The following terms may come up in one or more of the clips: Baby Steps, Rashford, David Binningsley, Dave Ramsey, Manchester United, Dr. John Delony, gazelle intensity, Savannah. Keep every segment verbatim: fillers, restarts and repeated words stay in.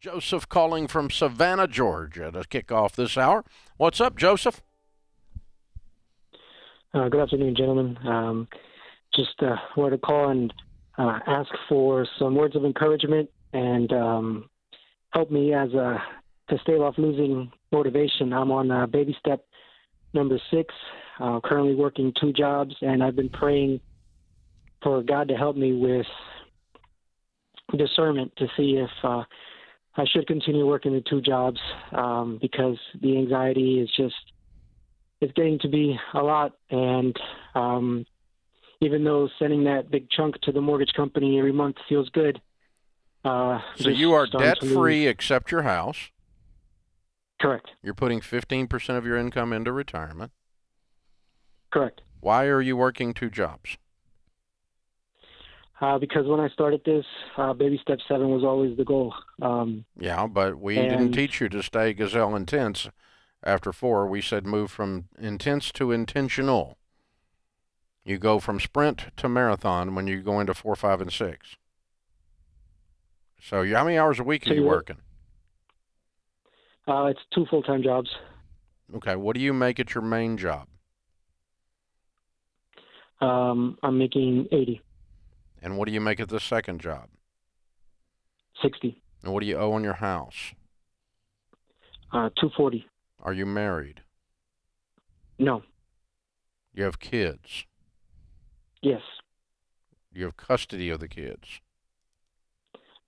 Joseph calling from Savannah, Georgia, to kick off this hour. What's up, Joseph? Uh, good afternoon, gentlemen. Um, just uh, wanted to call and uh, ask for some words of encouragement and um, help me as a, to stave off losing motivation. I'm on uh, baby step number six, uh, currently working two jobs, and I've been praying for God to help me with discernment to see if uh, I should continue working the two jobs um, because the anxiety is just, it's getting to be a lot. And um, even though sending that big chunk to the mortgage company every month feels good. Uh, so you are debt-free except your house. Correct. You're putting fifteen percent of your income into retirement. Correct. Why are you working two jobs? Uh, because when I started this, uh, baby step seven was always the goal. Um, yeah, but we and, didn't teach you to stay gazelle intense. After four, we said move from intense to intentional. You go from sprint to marathon when you go into four, five, and six. So you, how many hours a week so are you working? Uh, it's two full-time jobs. Okay, what do you make at your main job? Um, I'm making eighty. And what do you make at the second job? sixty. And what do you owe on your house? Uh, two forty. Are you married? No. You have kids? Yes. You have custody of the kids?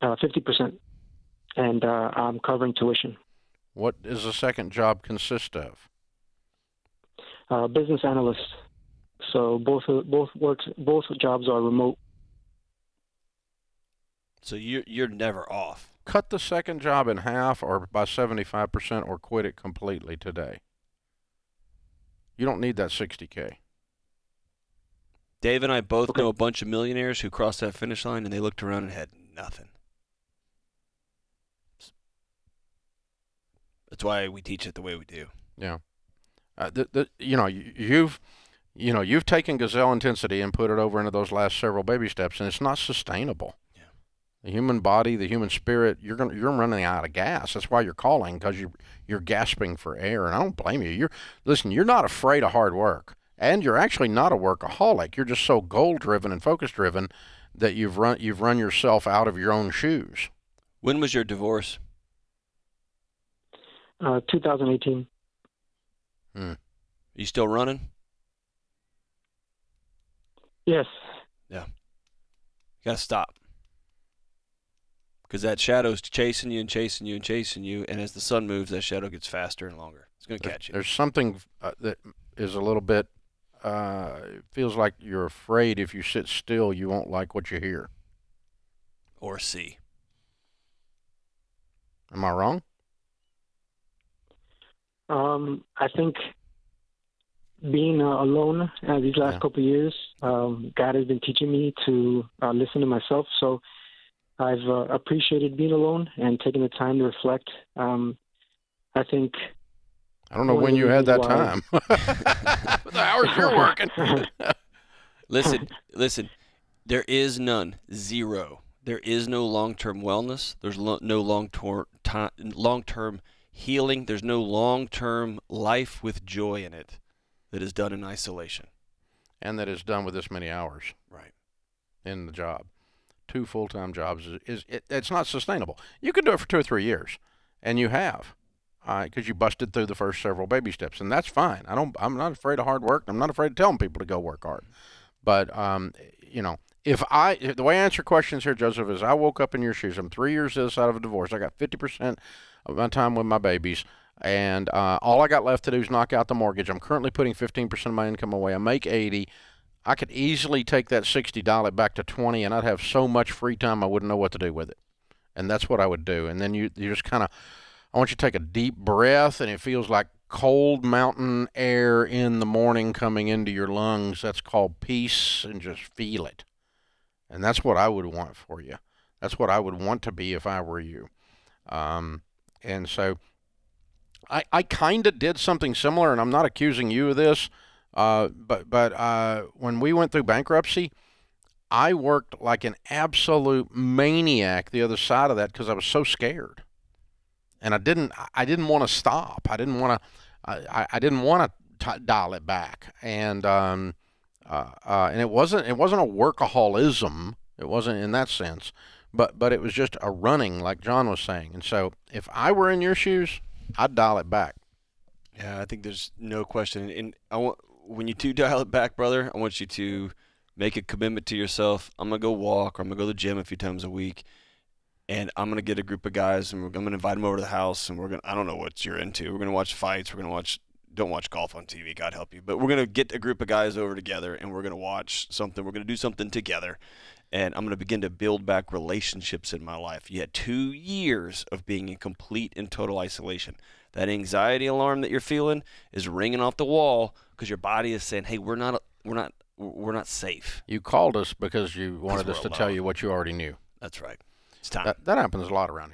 Uh, fifty percent. And uh, I'm covering tuition. What does the second job consist of? Uh, business analyst. So both both works both jobs are remote. So you're, you're never off. Cut the second job in half or by seventy-five percent or quit it completely today. You don't need that sixty K. Dave and I both okay. know a bunch of millionaires who crossed that finish line and they looked around and had nothing. That's why we teach it the way we do. Yeah. Uh, the, the, you know, you've... You know, you've taken gazelle intensity and put it over into those last several baby steps, and it's not sustainable. Yeah. The human body, the human spirit, you're gonna, you're running out of gas. That's why you're calling, because you you're gasping for air. And I don't blame you. You're listen. You're not afraid of hard work, and you're actually not a workaholic. You're just so goal driven and focus driven that you've run you've run yourself out of your own shoes. When was your divorce? Uh, two thousand eighteen. Hmm. Are you still running? Yes. Yeah. You got to stop. Because that shadow's chasing you and chasing you and chasing you, and as the sun moves, that shadow gets faster and longer. It's going to catch you. There's something uh, that is a little bit, uh, it feels like you're afraid if you sit still, you won't like what you hear. Or see. Am I wrong? Um, I think... Being uh, alone uh, these last yeah. couple of years, um, God has been teaching me to uh, listen to myself. So I've uh, appreciated being alone and taking the time to reflect. Um, I think. I don't know when you had that why... time. The hours you're working. listen, listen. There is none. Zero. There is no long-term wellness. There's lo no long-term long-term healing. There's no long-term life with joy in it. That is done in isolation. And that is done with this many hours. Right. In the job. Two full-time jobs. is, is it, It's not sustainable. You can do it for two or three years, and you have, because uh, you busted through the first several baby steps, and that's fine. I don't, I'm not afraid of hard work. I'm not afraid of telling people to go work hard. But, um, you know, if I the way I answer questions here, Joseph, is I woke up in your shoes. I'm three years this out of a divorce. I got fifty percent of my time with my babies. And uh, all I got left to do is knock out the mortgage. I'm currently putting fifteen percent of my income away. I make eighty. I could easily take that sixty dollars back to twenty, and I'd have so much free time I wouldn't know what to do with it. And that's what I would do. And then you, you just kind of, I want you to take a deep breath, and it feels like cold mountain air in the morning coming into your lungs. That's called peace, and just feel it. And that's what I would want for you. That's what I would want to be if I were you. Um, and so... I, I kind of did something similar, and I'm not accusing you of this, uh, but, but uh, when we went through bankruptcy, I worked like an absolute maniac the other side of that because I was so scared. and I didn't I didn't want to stop. I didn't want to I, I didn't want to dial it back, and um, uh, uh, and it wasn't it wasn't a workaholism. It wasn't in that sense, but but it was just a running, like John was saying. And so if I were in your shoes, I'd dial it back. Yeah, I think there's no question. And I want, when you do dial it back, brother, I want you to make a commitment to yourself. I'm gonna go walk, or I'm gonna go to the gym a few times a week, and I'm gonna get a group of guys, and we're, I'm gonna invite them over to the house, and we're gonna, I don't know what you're into. We're gonna watch fights. We're gonna watch. Don't watch golf on T V, God help you. But we're gonna get a group of guys over together, and we're gonna watch something. We're gonna do something together. And I'm going to begin to build back relationships in my life. You had two years of being in complete and total isolation. That anxiety alarm that you're feeling is ringing off the wall because your body is saying, "Hey, we're not, we're not, we're not safe." You called us because you wanted us to tell you what you already knew. That's right. It's time. That, that happens a lot around here.